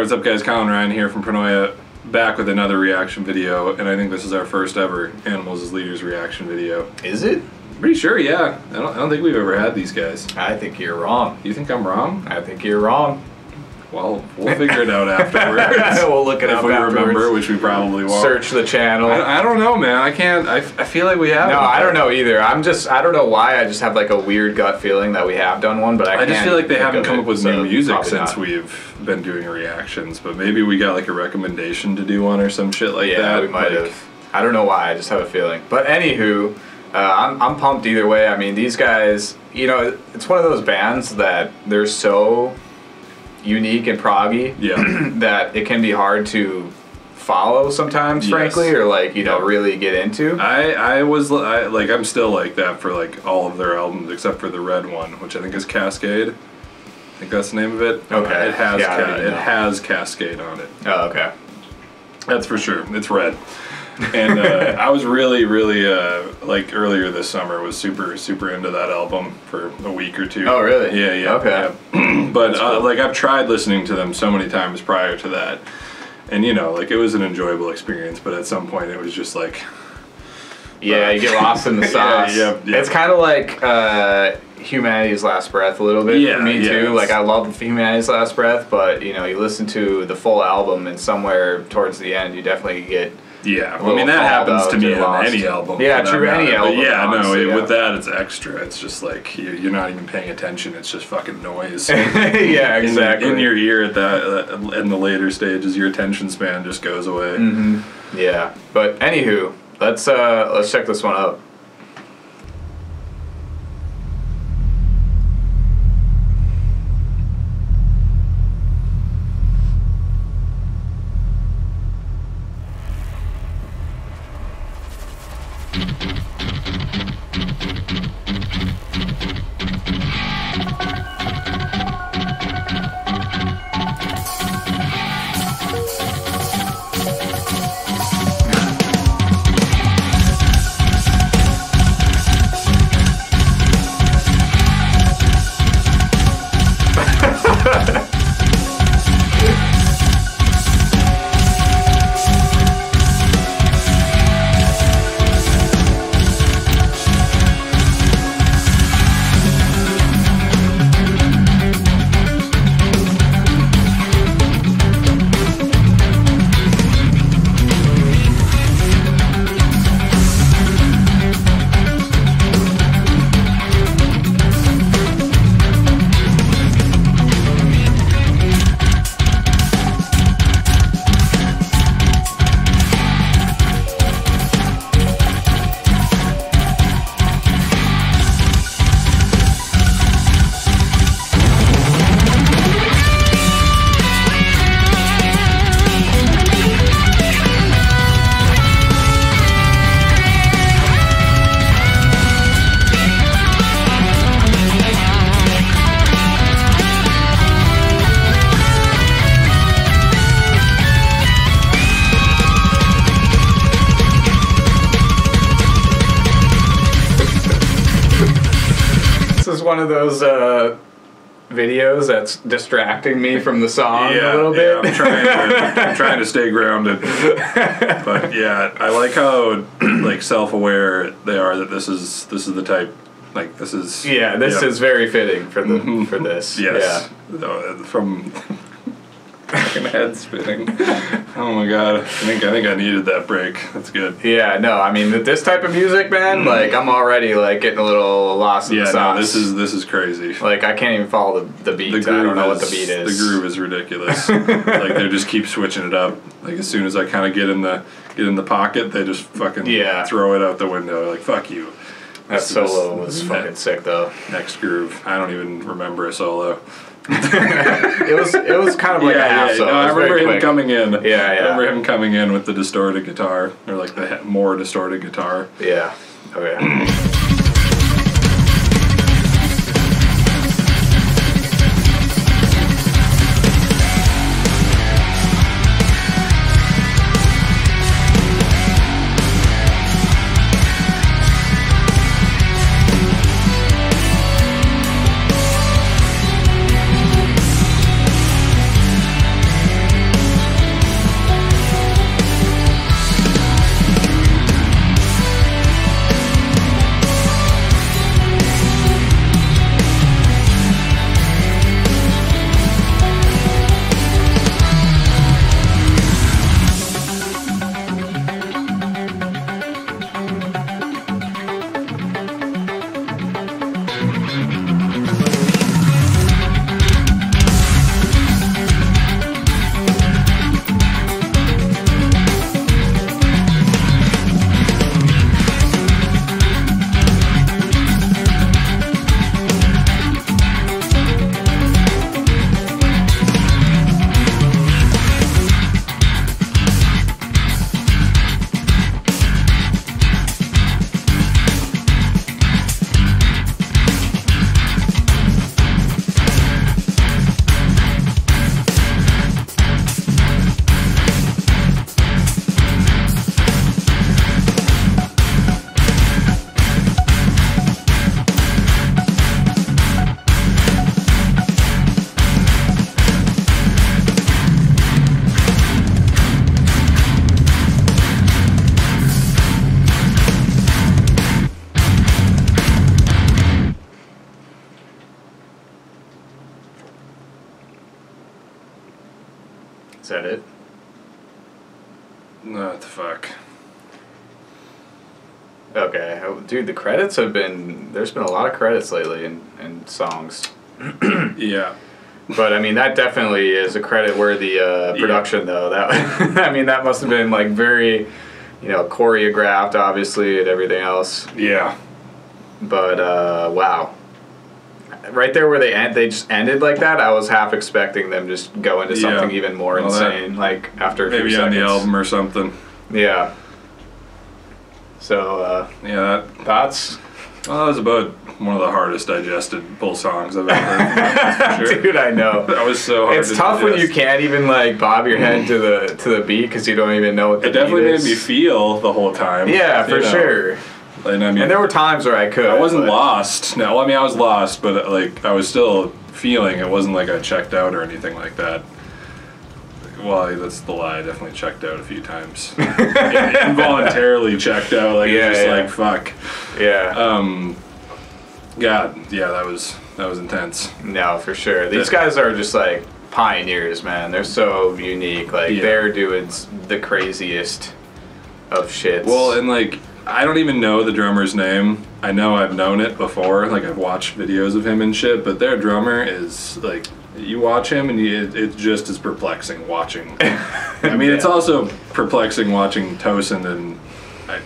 What's up guys, Colin Ryan here from Pronoya, back with another reaction video, and I think this is our first ever Animals as Leaders reaction video. Is it? Pretty sure, yeah. I don't think we've ever had these guys. I think you're wrong. You think I'm wrong? I think you're wrong. Well, we'll figure it out afterwards. We'll look it up afterwards. If we remember, which we probably won't. Search the channel. I don't know, man. I can't. I feel like we have. No, I don't know either. I don't know why. I just have like a weird gut feeling that we have done one, but I just feel like they haven't come up with new music since we've been doing reactions. But maybe we got like a recommendation to do one or some shit like that. Yeah, we might have. I don't know why. I just have a feeling. But anywho, I'm pumped either way. I mean, these guys. You know, it's one of those bands that they're so unique and proggy, yeah, that it can be hard to follow sometimes, yes, frankly, or like, you know, yeah, really get into. I like, I'm still like that for like all of their albums except for the red one, which I think is Cascade. I think that's the name of it. Okay. It has, yeah, it has Cascade on it. Oh, okay. That's for sure. It's red. And I was really, really, like earlier this summer, was super, super into that album for a week or two. Oh, really? Yeah, yeah. Okay. Yeah. But cool. Like I've tried listening to them so many times prior to that, and you know, like it was an enjoyable experience. But at some point, it was just like, yeah, you get lost in the sauce. Yeah, yeah, yeah. It's kind of like Humanity's Last Breath a little bit. Yeah, for me too. Like I love Humanity's Last Breath, but you know, you listen to the full album, and somewhere towards the end, you definitely get. Yeah, well, I mean that happens to me on any album. Yeah, true, any album. Yeah, honestly, no, with that it's extra. It's just like you're not even paying attention. It's just fucking noise. Yeah, exactly. In your ear at that, in the later stages, your attention span just goes away. Mm-hmm. Yeah, but anywho, let's check this one out. One of those videos that's distracting me from the song, yeah, a little bit. Yeah, I'm trying to stay grounded. But yeah, I like how like self-aware they are that this is the type, like this is, yeah, this, yeah, is very fitting for the for this. Yes. Yeah. From fucking head spinning. Oh my god. I think I needed that break. That's good. Yeah, no, I mean this type of music, man, like I'm already like getting a little lost in, yeah, the sauce. No, this is crazy. Like I can't even follow the beat. I don't know what the beat is. The groove is ridiculous. Like they just keep switching it up. Like as soon as I kinda get in the pocket, they just fucking, yeah, throw it out the window. Like fuck you. That solo was fucking sick though. Next groove. I don't even remember a solo. it was kind of like, yeah, a half, yeah, solo. No, I remember him coming in. Yeah, yeah. I remember him coming in with the distorted guitar, or like the more distorted guitar. Yeah. Oh yeah. Is that it? What the fuck? Okay, dude, the credits have been... There's been a lot of credits lately in songs. Yeah. But, I mean, that definitely is a credit-worthy production, yeah. Though. That I mean, that must have been, like, very, you know, choreographed, obviously, and everything else. Yeah. But, wow. Right there where they just ended like that, I was half expecting them just go into something even more insane, like, after a few seconds. Maybe on the album or something. Yeah. So, yeah, that's... Well, that was about one of the hardest digested bull songs I've ever heard. Sure. Dude, I know. That was so hard. It's tough digest. When you can't even like bob your head to the beat because you don't even know what the beat is. It definitely made me feel the whole time. Yeah, for sure. And, I mean, and there were times where I could. I wasn't lost. No, I mean I was lost, but like I was still feeling. It wasn't like I checked out or anything like that. Well, that's the lie. I definitely checked out a few times. Yeah, involuntarily checked out. Like yeah, just like fuck. Yeah. God. Yeah. That was intense. No, for sure. These guys are just like pioneers, man. They're so unique. Like they're doing the craziest of shits. Well, and like I don't even know the drummer's name. I know I've known it before. Like I've watched videos of him and shit. But their drummer is like. You watch him, and it's just as perplexing watching. I mean, it's also perplexing watching Tosin and, I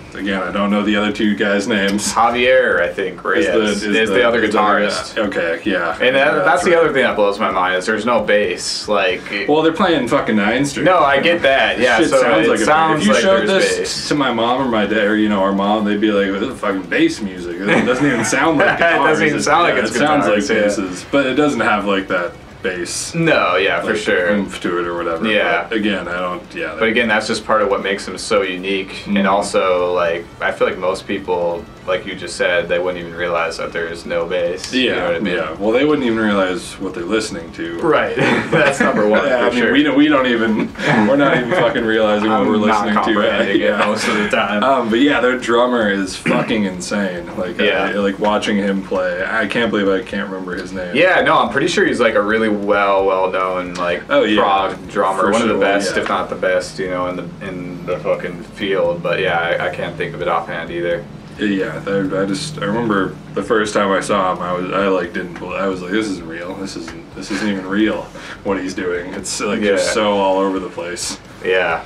don't know the other two guys' names. Javier, I think, right? Is the other guitarist. Okay, yeah. And that's the other thing that blows my mind is there's no bass. Like, well, they're playing fucking 9th Street. No, I get that. Yeah, so it sounds like if you showed this bass. To my mom or my dad, or you know, our mom, they'd be like, well, "This is fucking bass music. It doesn't even sound like guitar." It doesn't even sound like it's guitar. It sounds like basses, but it doesn't have like that. Bass. No, yeah, like for sure. Oomph to it or whatever. Yeah. But again, I don't. Yeah. But again, that's just part of what makes them so unique, and also like I feel like most people, like you just said, they wouldn't even realize that there is no bass. Yeah. You know what I mean? Yeah. Well, they wouldn't even realize what they're listening to. Right. That's number one. Yeah, I mean, we're not even fucking realizing what we're listening to most of the time. But yeah, their drummer is fucking insane. Like, like watching him play, I can't believe I can't remember his name. Yeah. No, I'm pretty sure he's like a really well known like prog drummer, one of the best, if not the best, you know, in the fucking field. But yeah, I can't think of it offhand either. Yeah, I remember the first time I saw him, I was like, this isn't real. This isn't even real. What he's doing, it's like just so all over the place. Yeah.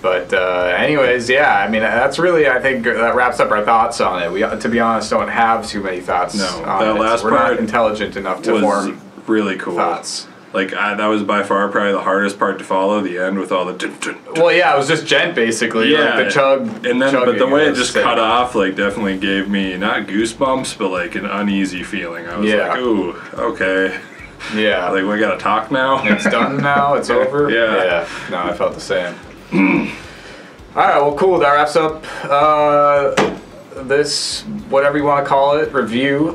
But anyways, yeah, I mean that's really, I think that wraps up our thoughts on it. We, to be honest, don't have too many thoughts. No, on that last part, we're not intelligent enough to form really cool thoughts. Like, that was by far probably the hardest part to follow, the end with all the... Well, yeah, it was just gent, basically. Yeah. Like the chug. And then, but the way it just cut off, like, definitely gave me, not goosebumps, but, like, an uneasy feeling. I was like, ooh, okay. Yeah. Like, we gotta talk now? It's done now? It's over? Yeah. Yeah. No, I felt the same. All right, well, cool. That wraps up this, whatever you want to call it, review.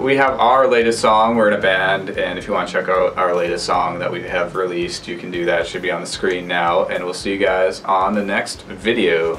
We have our latest song. We're in a band, and if you want to check out our latest song that we have released, you can do that. It should be on the screen now, and we'll see you guys on the next video.